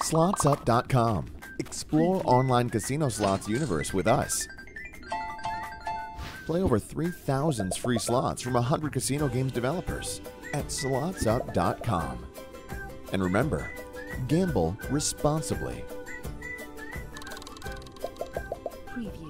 SlotsUp.com. Explore online casino slots universe with us. Play over 3,000 free slots from 100 casino games developers at SlotsUp.com. And remember, gamble responsibly. Preview.